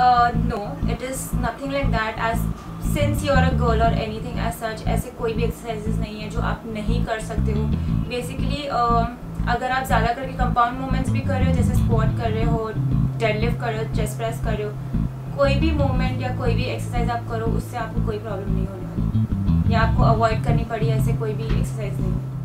No, it is nothing like that, as since you are a girl or anything as such. ऐसे कोई भी exercises नहीं है जो आप नहीं कर सकते हो. Basically अगर आप ज़्यादा करके compound movements भी कर रहे हो, जैसे squat कर रहे हो, deadlift कर रहे हो, chest press कर रहे हो, कोई भी movement या कोई भी exercise आप करो उससे आपको कोई problem नहीं होने वाली, या आपको avoid करनी पड़ी ऐसे कोई भी exercise नहीं.